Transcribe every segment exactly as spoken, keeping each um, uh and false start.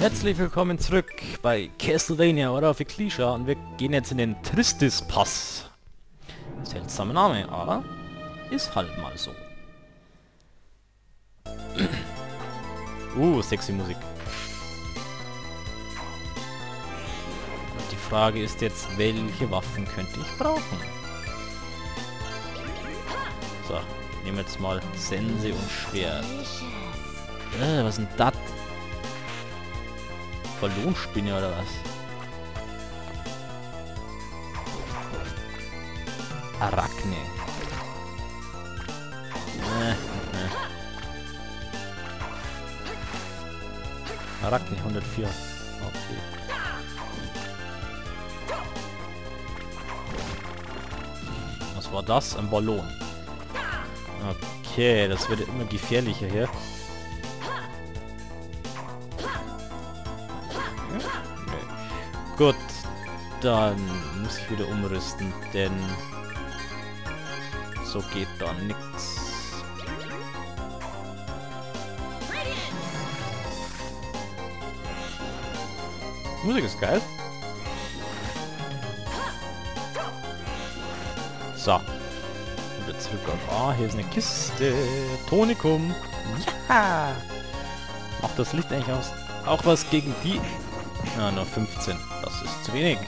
Herzlich willkommen zurück bei Castlevania: Order of Ecclesia und wir gehen jetzt in den Tristis-Pass. Seltsamer Name, aber ist halt mal so. Uh, sexy Musik. Und die Frage ist jetzt, welche Waffen könnte ich brauchen? So, nehmen wir jetzt mal Sense und Schwert. Äh, was ist denn das? Ballonspinne oder was? Arachne. Äh, äh. Arachne hundertvier. Okay. Was war das? Ein Ballon. Okay, das wird immer gefährlicher hier. Gut, dann muss ich wieder umrüsten, denn so geht da nichts. Musik ist geil. So. Und jetzt zurück auf A. Ah, hier ist eine Kiste. Tonikum. Ja. Macht das Licht eigentlich aus? Auch was gegen die... Ah, nur fünfzehn. Das ist zu wenig.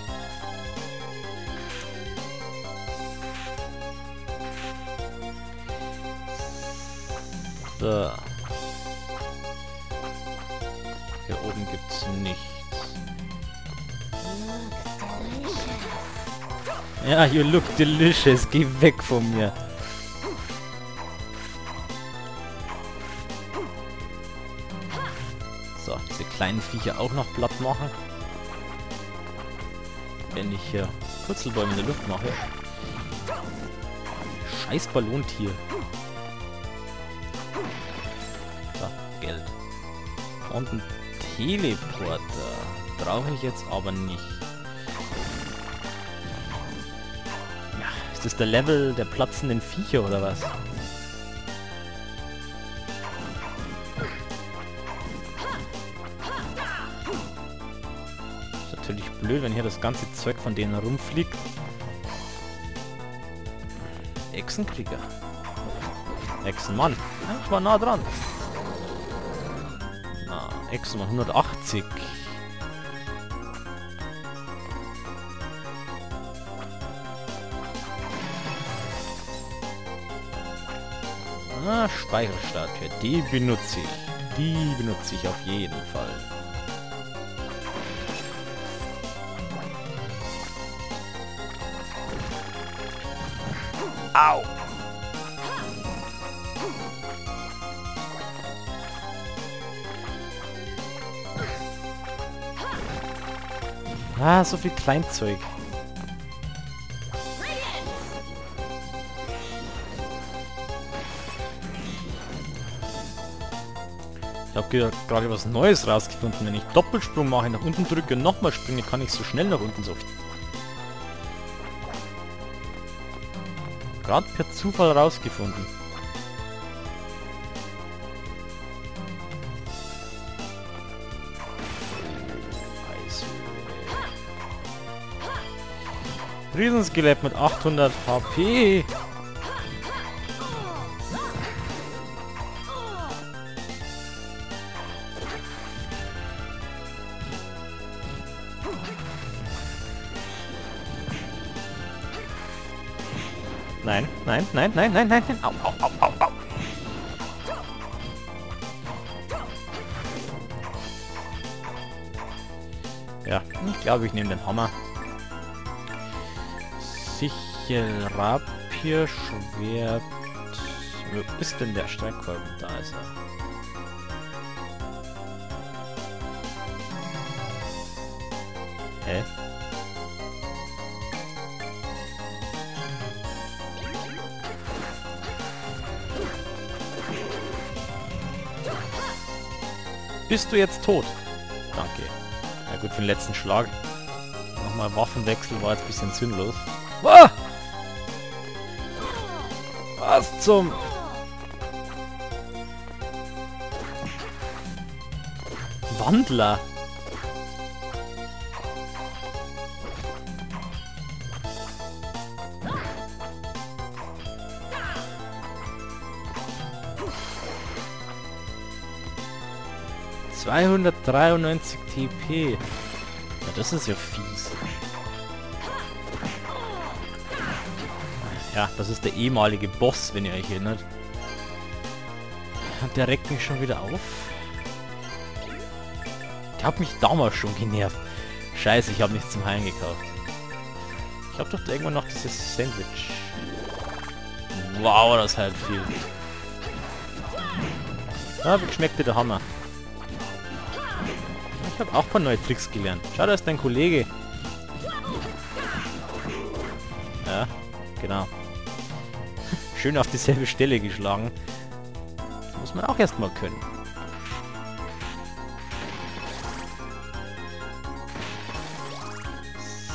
Da. Hier oben gibt's nichts. Ja, you look delicious. Geh weg von mir. So, diese kleinen Viecher auch noch platt machen. Wenn ich hier Purzelbäume in der Luft mache. Scheiß Ballontier. Da, Geld. Und ein Teleporter. Brauche ich jetzt aber nicht. Ja, ist das der Level der platzenden Viecher oder was? Natürlich blöd, wenn hier das ganze Zeug von denen rumfliegt. Echsenkrieger. Echsenmann. Ich war nah dran. Na, Echsenmann hundertachtzig. Ah, Speicherstatue. Die benutze ich. Die benutze ich auf jeden Fall. Au! Ah, so viel Kleinzeug. Ich habe gerade was Neues rausgefunden. Wenn ich Doppelsprung mache, nach unten drücke und nochmal springe, kann ich so schnell nach unten so. Gerade per Zufall rausgefunden. Riesenskelett mit achthundert H P. Nein, nein, nein, nein, nein, nein, nein. Au, au, au, au, au. Ja, ich glaube, ich nehme den Hammer. Sichelrapierschwert. Wo ist denn der Streckkolben? Da ist er. Hä? Bist du jetzt tot? Danke. Na gut, für den letzten Schlag. Nochmal Waffenwechsel war jetzt ein bisschen sinnlos. Ah! Was zum... Wandler? zweihundertdreiundneunzig T P. Ja, das ist ja fies. Ja, das ist der ehemalige Boss, wenn ihr euch erinnert. Und der reckt mich schon wieder auf. Der hat mich damals schon genervt. Scheiße, ich habe nichts zum Heilen gekauft. Ich habe doch irgendwann noch dieses Sandwich. Wow, das ist halt viel. Ah, wie schmeckt dir der Hammer? Ich habe auch ein paar neue Tricks gelernt. Schau, da ist dein Kollege. Ja, genau. Schön auf dieselbe Stelle geschlagen. Das muss man auch erstmal können.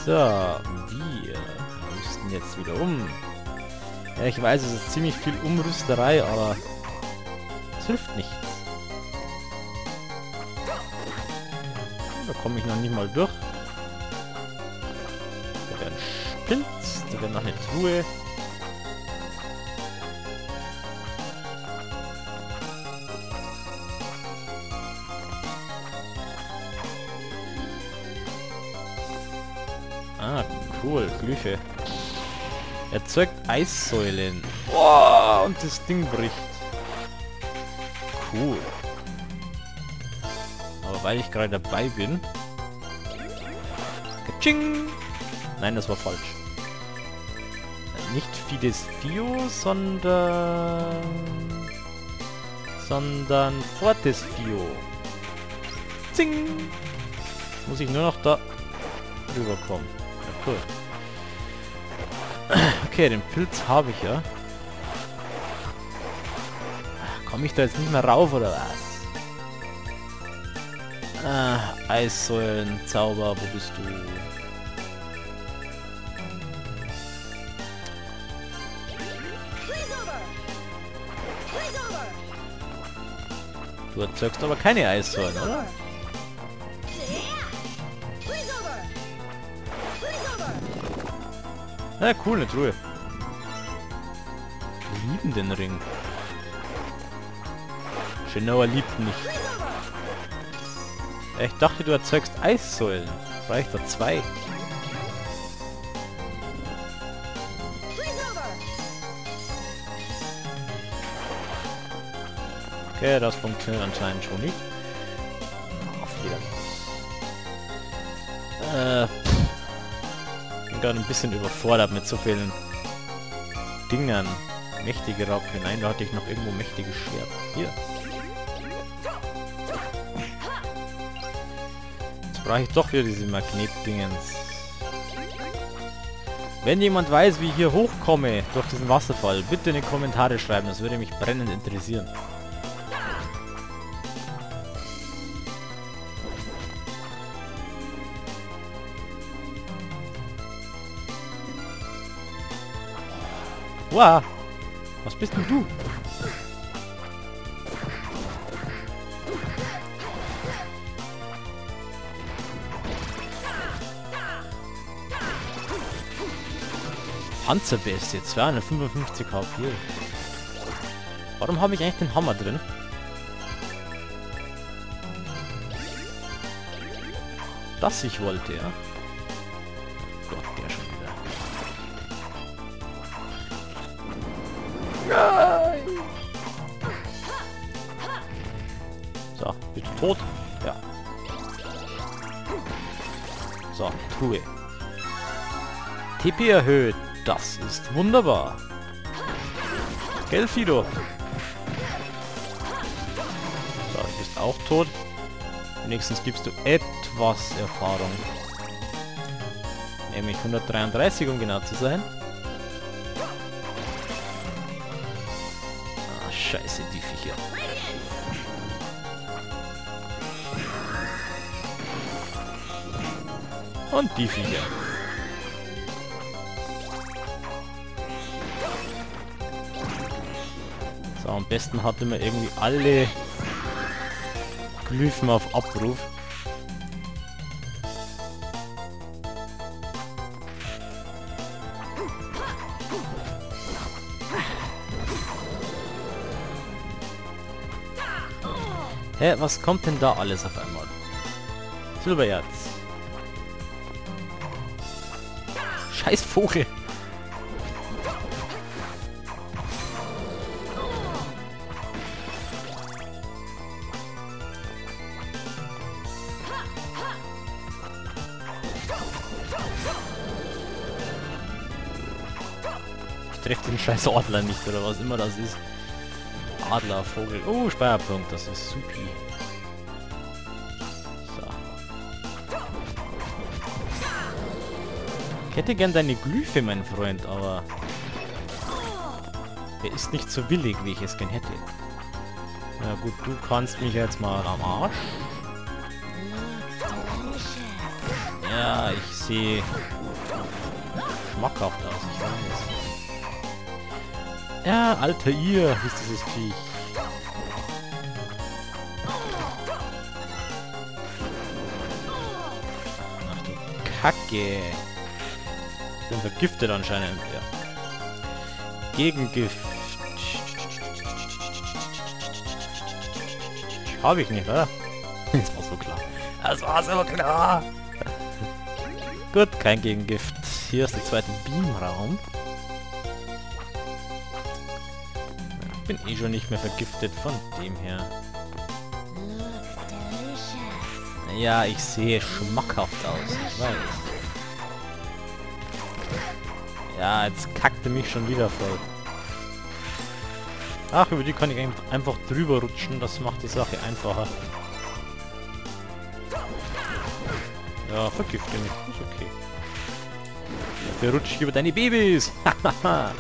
So, wir rüsten jetzt wieder um. Ja, ich weiß, es ist ziemlich viel Umrüsterei, aber es hilft nichts. Da komme ich noch nicht mal durch. Da wäre ein Spitz, da wäre noch eine Truhe. Ah, cool, Glyphe. Erzeugt Eissäulen. Oh, und das Ding bricht. Cool. Aber weil ich gerade dabei bin... Ka-ching! Nein, das war falsch. Nicht Fidesio, sondern... Sondern Fortesio. Zing! Jetzt muss ich nur noch da rüberkommen. Ja, cool. Okay, den Pilz habe ich ja. Komme ich da jetzt nicht mehr rauf oder was? Ah, Eissäulen, Zauber, wo bist du? Du erzeugst aber keine Eissäulen, oder? Na ja, cool, eine Truhe. Wir lieben den Ring. Shanoa liebt mich. Ich dachte, du erzeugst Eissäulen. Vielleicht da zwei. Okay, das funktioniert anscheinend schon nicht. Auf jeder. Äh. Gerade ein bisschen überfordert mit so vielen Dingern. Mächtige Raupe. Nein, da hatte ich noch irgendwo mächtiges Schwert. Hier. Jetzt brauche ich doch wieder diese Magnetdingens. Wenn jemand weiß, wie ich hier hochkomme durch diesen Wasserfall, bitte in die Kommentare schreiben. Das würde mich brennend interessieren. Wow. Was bist denn du? Panzerbeste, zweihundertfünfundfünfzig H P. Warum habe ich eigentlich den Hammer drin? Das ich wollte, ja. Gott, der schon wieder. So, bist du tot? Ja. So, Truhe. T P erhöht. Das ist wunderbar. Gelfido. So, du bist auch tot. Wenigstens gibst du etwas Erfahrung. Nämlich hundertdreiunddreißig, um genau zu sein. Scheiße, die Viecher. Und die Viecher. So, am besten hatte man irgendwie alle Glyphen auf Abruf. Hä, was kommt denn da alles auf einmal? Silbererz. Scheiß Vogel. Trifft den scheiß Adler nicht, oder was immer das ist. Adler, Vogel. Oh, Speierpunkt, das ist supi. So. Ich hätte gern deine Glyphe, mein Freund, aber... er ist nicht so willig, wie ich es gern hätte. Na gut, du kannst mich jetzt mal am Arsch. Ja, ich sehe... schmackhaft aus, ich weiß. Ja, alter ihr, ist dieses Vieh. Ach du Kacke. Ich bin vergiftet anscheinend, ja. Gegengift. Habe ich nicht, oder? Das war so klar. Das war so klar. Gut, kein Gegengift. Hier ist der zweite Beamraum. Bin eh schon nicht mehr vergiftet, von dem her. Ja, ich sehe schmackhaft aus, ich weiß. Ja, jetzt kackte mich schon wieder voll. Ach, über die kann ich einfach drüber rutschen, das macht die Sache einfacher. Ja, vergifte mich, ist okay. Dafür rutsche ich über deine Babys. Hahaha.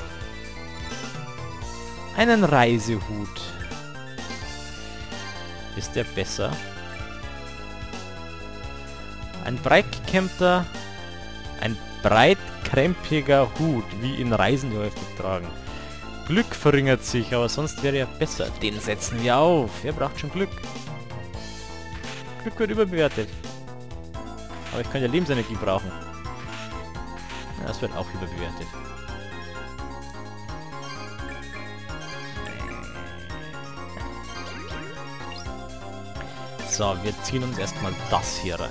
Einen Reisehut. Ist der besser? Ein breitgekämmter, ein breitkrempiger Hut, wie ihn Reisende häufig tragen. Glück verringert sich, aber sonst wäre er besser. Den setzen wir auf. Wer braucht schon Glück? Glück wird überbewertet. Aber ich kann ja Lebensenergie brauchen. Ja, das wird auch überbewertet. So, wir ziehen uns erstmal das hier rein.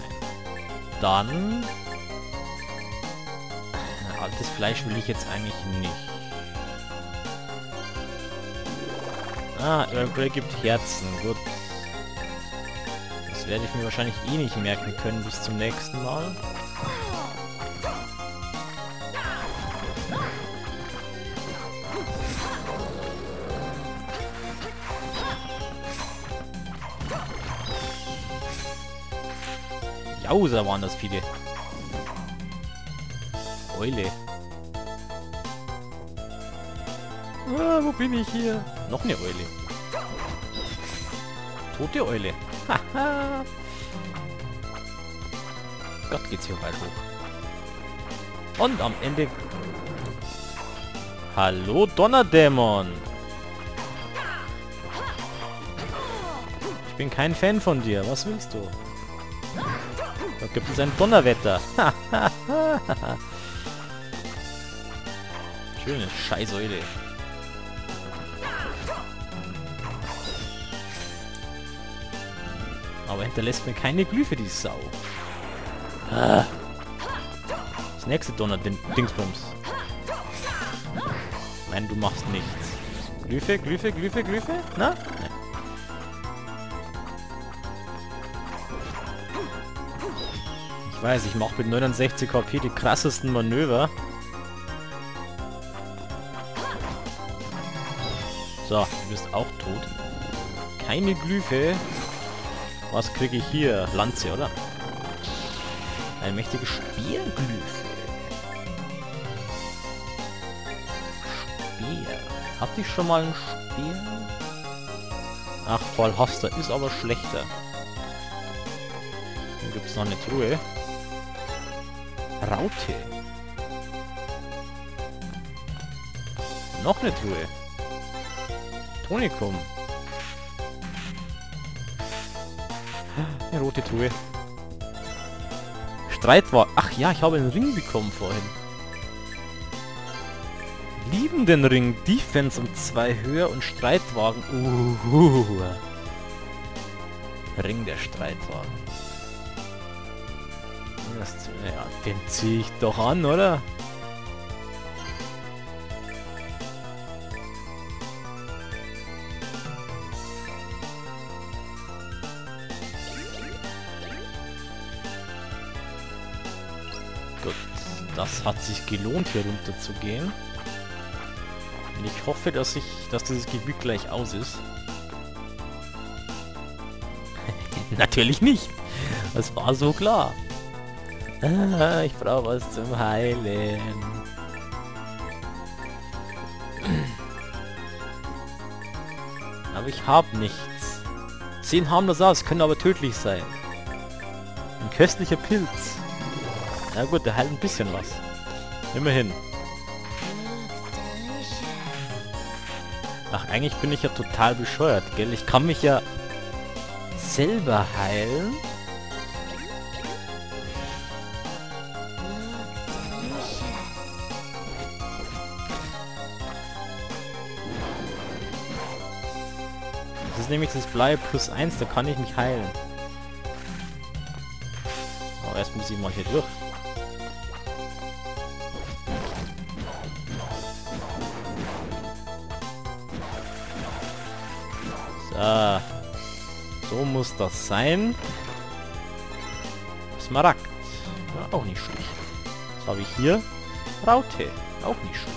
Dann... altes Fleisch will ich jetzt eigentlich nicht. Ah, Earl gibt Herzen, gut. Das werde ich mir wahrscheinlich eh nicht merken können bis zum nächsten Mal. Jauser waren das viele. Eule. Ah, wo bin ich hier? Noch eine Eule. Tote Eule. Haha. Gott, geht's hier weit hoch. Und am Ende... hallo, Donnerdämon. Ich bin kein Fan von dir. Was willst du? Da gibt es ein Donnerwetter. Schöne Scheißeule. Aber hinterlässt mir keine Glyphe, die Sau. Ah. Das nächste Donner-Dingsbums. Nein, du machst nichts. Glyphe, Glyphe, Glyphe, Glyphe? Na? Nein. Ich weiß, ich mache mit neunundsechzig H P die krassesten Manöver. So, du bist auch tot. Keine Glyphe. Was kriege ich hier? Lanze, oder? Ein mächtiges Speerglyphe. Speer. Hatte ich schon mal einen Speer? Ach, Fallhaster ist aber schlechter. Hier gibt es noch eine Truhe. Raute. Noch eine Truhe. Tonikum. Eine rote Truhe. Streitwagen. Ach ja, ich habe einen Ring bekommen vorhin. Lieben den Ring. Defense um zwei höher und Streitwagen. Uhuhu. Ring der Streiter. Das, ja, den ziehe ich doch an, oder? Gut, das hat sich gelohnt, hier runter zu gehen. Und ich hoffe, dass ich, dass dieses Gebiet gleich aus ist. Natürlich nicht. Das war so klar. Ah, ich brauche was zum Heilen. Aber ich habe nichts. Sehen harmlos aus, können aber tödlich sein. Ein köstlicher Pilz. Na gut, der heilt ein bisschen was. Immerhin. Ach, eigentlich bin ich ja total bescheuert, gell? Ich kann mich ja selber heilen. Das ist nämlich das Blei plus eins, da kann ich mich heilen. Aber erst muss ich mal hier durch. So. So muss das sein. Smaragd. Ja, auch nicht schlecht. Was habe ich hier? Raute. Auch nicht schlecht.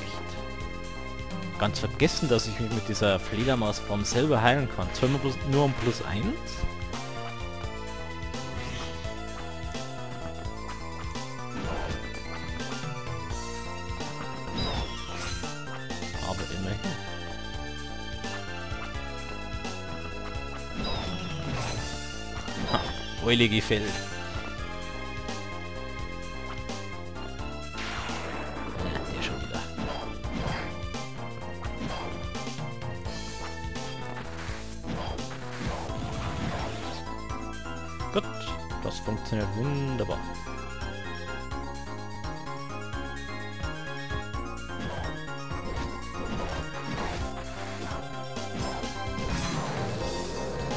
Ganz vergessen, dass ich mich mit dieser Fledermausform selber heilen kann. Zweimal plus, nur um plus eins. Aber immerhin. Eule gefällt. Ja, der schon wieder. Gut, das funktioniert wunderbar.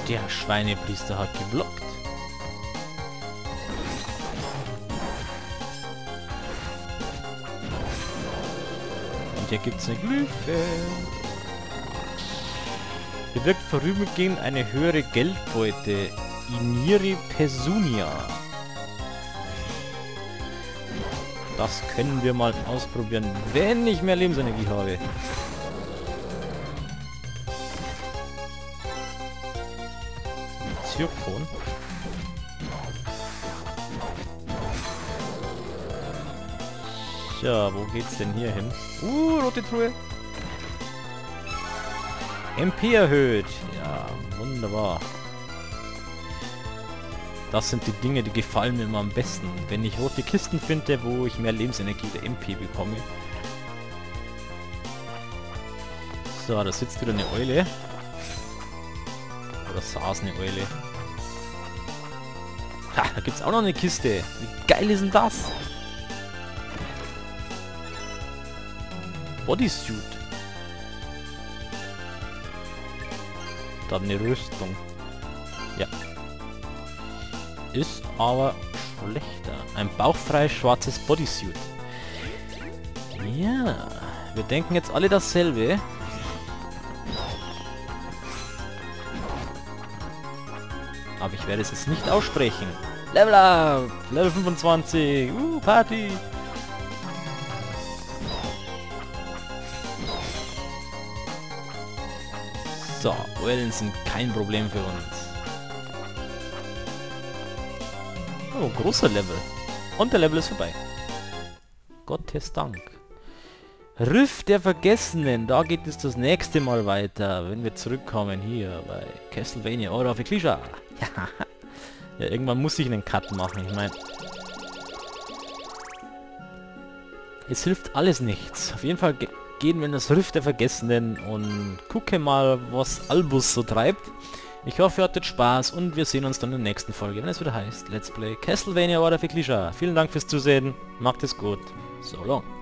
Der Schweinepriester hat geblockt. Hier gibt es eine Glyphe. Bewirkt vorübergehend eine höhere Geldbeute. Iniri Pesunia. Das können wir mal ausprobieren, wenn ich mehr Lebensenergie habe. Zirkon. Ja, wo geht's denn hier hin? Uh, rote Truhe. M P erhöht. Ja, wunderbar. Das sind die Dinge, die gefallen mir immer am besten. Wenn ich rote Kisten finde, wo ich mehr Lebensenergie der M P bekomme. So, da sitzt wieder eine Eule. Oder saß eine Eule. Ha, da gibt's auch noch eine Kiste. Wie geil ist denn das? Bodysuit. Dann eine Rüstung. Ja. Ist aber schlechter. Ein bauchfreies schwarzes Bodysuit. Ja. Wir denken jetzt alle dasselbe. Aber ich werde es jetzt nicht aussprechen. Level up! Level fünfundzwanzig! Uh, Party! So, Eulen sind kein Problem für uns. Oh, großer Level. Und der Level ist vorbei. Gottes Dank. Riff der Vergessenen. Da geht es das nächste Mal weiter, wenn wir zurückkommen hier bei Castlevania Order of Ecclesia. Ja. Ja, irgendwann muss ich einen Cut machen. Ich meine, es hilft alles nichts. Auf jeden Fall gehen wir in das Riff der Vergessenen und gucke mal, was Albus so treibt. Ich hoffe, ihr hattet Spaß und wir sehen uns dann in der nächsten Folge, wenn es wieder heißt Let's Play Castlevania Order of Ecclesia. Vielen Dank fürs Zusehen, macht es gut, so long.